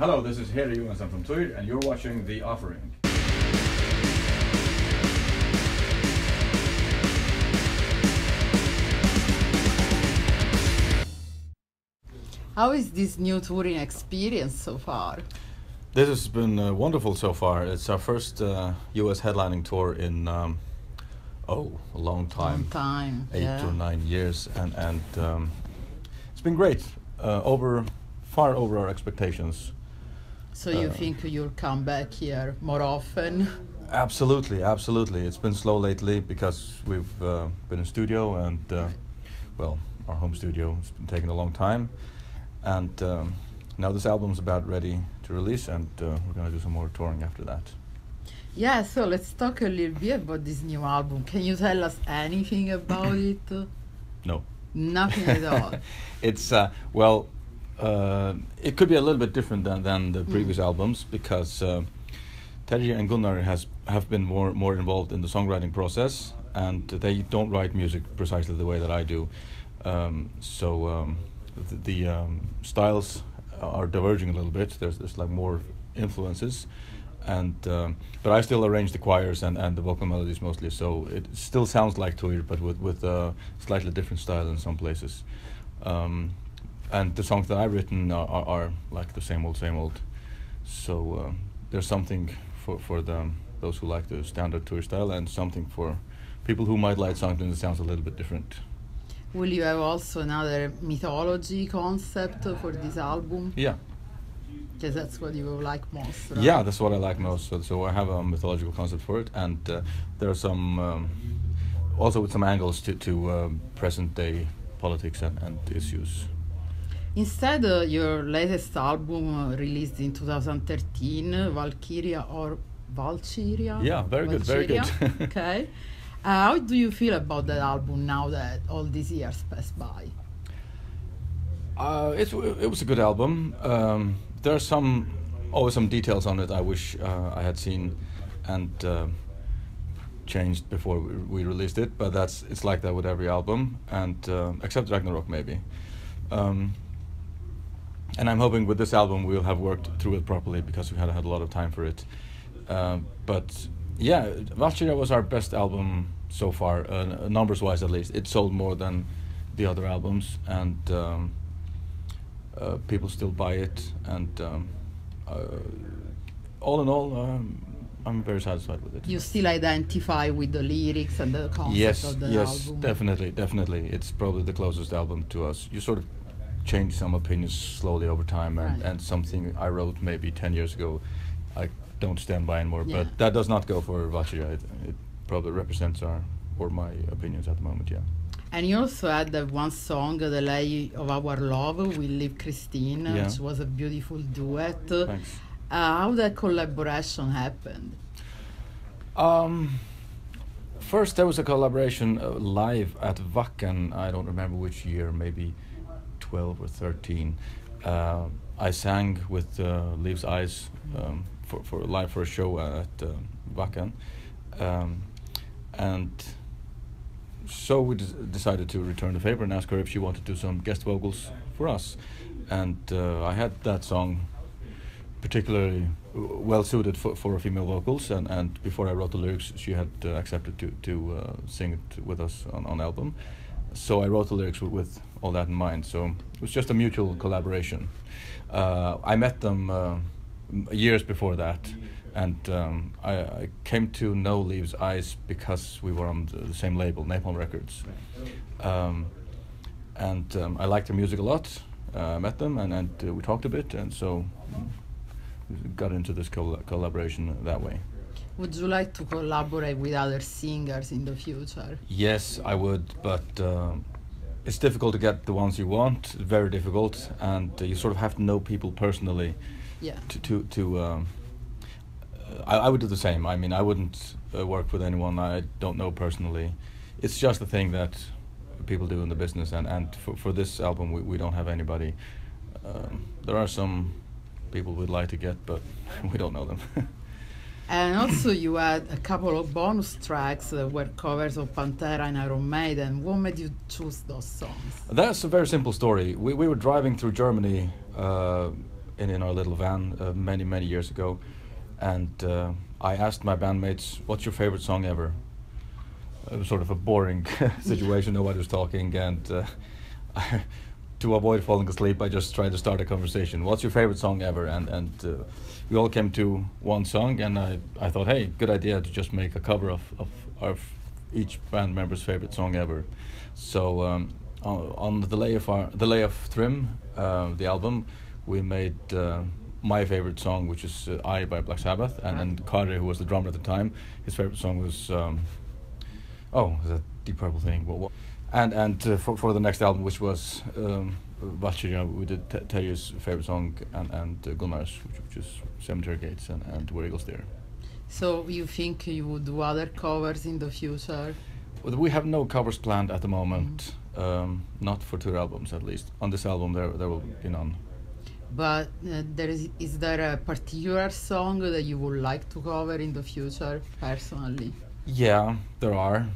Hello, this is Harry from Týr, and you're watching The Offering. How is this new touring experience so far? This has been wonderful so far. It's our first US headlining tour in a long time. Eight or 9 years, and it's been great. Far over our expectations. So you think you'll come back here more often? Absolutely. It's been slow lately because we've been in studio and, our home studio has been taking a long time. And now this album's about ready to release, and we're going to do some more touring after that. Yeah, so let's talk a little bit about this new album. Can you tell us anything about it? No. Nothing at all. It's, it could be a little bit different than the previous albums because Terje and Gunnar have been more involved in the songwriting process, and they don't write music precisely the way that I do. The styles are diverging a little bit. There's like more influences, and but I still arrange the choirs and the vocal melodies mostly. So it still sounds like Týr, but with a slightly different style in some places. And the songs that I've written are like the same old. So there's something for those who like the standard Týr style, and something for people who might like something that sounds a little bit different. Will you have also another mythology concept for this album? Yeah. Because that's what you like most, right? Yeah, that's what I like most. So I have a mythological concept for it, and there are some, also with some angles to present day politics and issues. Instead, your latest album released in 2013, Valkyrja? Yeah, very good. Okay. How do you feel about that album now that all these years passed by? It was a good album. There are always some details on it I wish I had seen and changed before we released it, but it's like that with every album, and except Ragnarok maybe. And I'm hoping with this album we'll have worked through it properly because we had a lot of time for it. But yeah, Valkyrja was our best album so far, numbers-wise at least. It sold more than the other albums, and people still buy it. And all in all, I'm very satisfied with it. You still identify with the lyrics and the concept of the album? Yes, definitely. It's probably the closest album to us. You sort of change some opinions slowly over time, and something I wrote maybe 10 years ago I don't stand by anymore, but that does not go for Valkyrja. It probably represents my opinions at the moment, yeah. And you also had that one song, The Lay of Our Love, with Liv Cristine, which was a beautiful duet. Thanks. How that collaboration happened? First there was a collaboration live at Wacken. I don't remember which year, maybe 12 or 13. I sang with Leaves' Eyes for a show at Wacken, and so we decided to return the favor and ask her if she wanted to do some guest vocals for us. And I had that song particularly well suited for female vocals, and before I wrote the lyrics she had accepted to sing it with us on album. So I wrote the lyrics with all that in mind, so it was just a mutual collaboration. I met them years before that, and I came to know Leaves' Eyes because we were on the same label, Napalm Records. I liked their music a lot. I met them and we talked a bit, and so got into this collaboration that way. Would you like to collaborate with other singers in the future? Yes, I would, but it's difficult to get the ones you want, very difficult, and you sort of have to know people personally. Yeah. I would do the same. I mean, I wouldn't work with anyone I don't know personally. It's just a thing that people do in the business, and for this album we don't have anybody. There are some people we'd like to get, but we don't know them. And also you had a couple of bonus tracks that were covers of Pantera and Iron Maiden. What made you choose those songs? That's a very simple story. We were driving through Germany in our little van many, many years ago. And I asked my bandmates, what's your favorite song ever? It was sort of a boring situation, nobody was talking, and to avoid falling asleep, I just tried to start a conversation. What's your favorite song ever? And we all came to one song, and I thought, hey, good idea to just make a cover of our each band member's favorite song ever. So on The Lay of Trim, the album, we made my favorite song, which is I by Black Sabbath, and Kari, who was the drummer at the time, his favorite song was that Deep Purple thing. And for the next album, which was Valkyrja, we did Terje's favorite song and Gunnar's, which is Cemetery Gates and Where Eagles Dare. So you think you would do other covers in the future? Well, we have no covers planned at the moment, not for two albums at least. On this album there will be none. But is there a particular song that you would like to cover in the future, personally? Yeah, there are.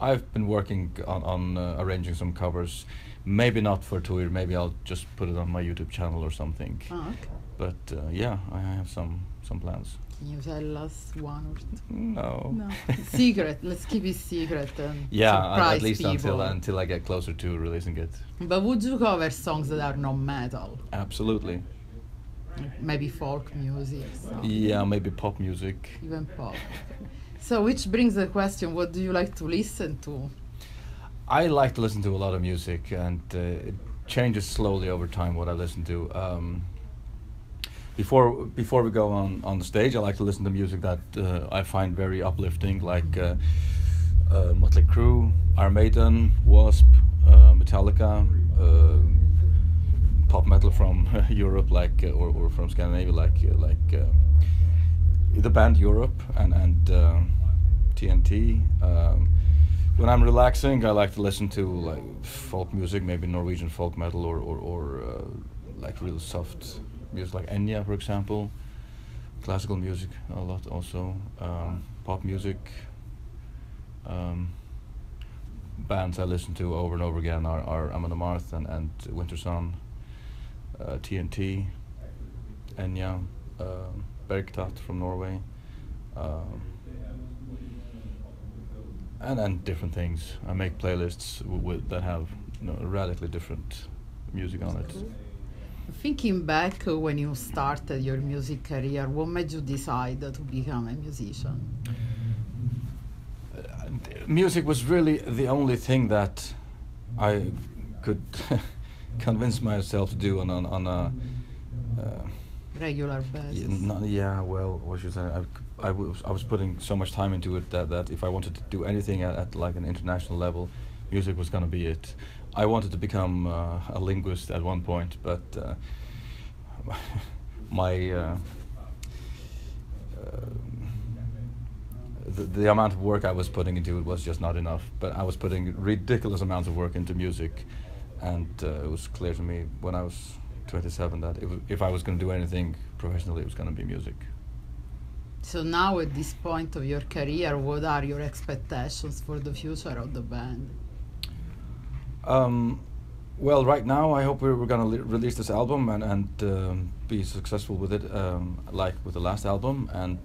I've been working on arranging some covers. Maybe not for Týr, maybe I'll just put it on my YouTube channel or something. Oh, okay. But yeah, I have some plans. Can you tell us one or two? No. Secret, let's keep it secret. Yeah, at least people. until I get closer to releasing it. But would you cover songs that are not metal? Absolutely. Maybe folk music. So. Yeah, maybe pop music. Even pop. So, which brings the question, what do you like to listen to? I like to listen to a lot of music, and it changes slowly over time what I listen to. Before we go on the stage, I like to listen to music that I find very uplifting, like Motley Crue, Iron Maiden, Wasp, Metallica, pop metal from Europe, like or from Scandinavia, like the band Europe and TNT. When I'm relaxing, I like to listen to like folk music, maybe Norwegian folk metal or like real soft music, like Enya, for example. Classical music a lot also. Pop music. Bands I listen to over and over again are Amon Amarth and Winter Sun, TNT, Enya, Bergtat from Norway, and different things. I make playlists that have radically different music on it. Thinking back when you started your music career, what made you decide to become a musician? Music was really the only thing that I could convince myself to do on a regular basis. What you said, I was putting so much time into it that if I wanted to do anything at like an international level, music was going to be it. I wanted to become a linguist at one point, but the amount of work I was putting into it was just not enough. But I was putting ridiculous amounts of work into music, and it was clear to me when I was 27 that if I was going to do anything professionally, it was going to be music. So now at this point of your career, what are your expectations for the future of the band? Well, right now I hope we're going to release this album and be successful with it, like with the last album, and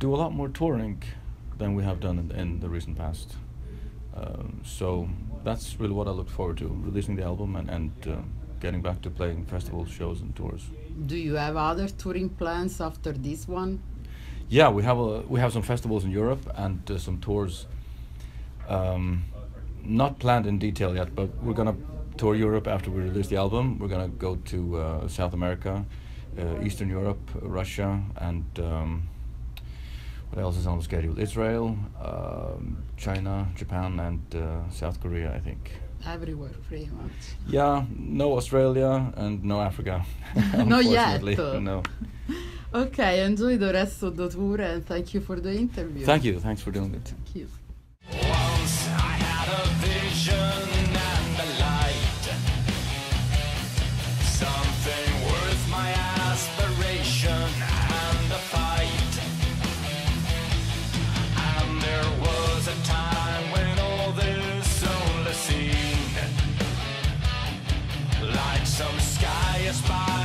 do a lot more touring than we have done in the recent past. So that's really what I look forward to, releasing the album and getting back to playing festival shows and tours. Do you have other touring plans after this one? Yeah, we have some festivals in Europe and some tours. Not planned in detail yet, but we're going to tour Europe after we release the album. We're going to go to South America, Eastern Europe, Russia, and what else is on the schedule? Israel, China, Japan, and South Korea, I think. Everywhere, pretty much. Yeah, no Australia and no Africa. Not yet. No. Okay, enjoy the rest of the tour, and thank you for the interview. Thank you, thanks for doing it. Thank you. Once I had a vision and a light, something worth my aspiration and a fight. And there was a time when all this only seemed like some sky Inspired.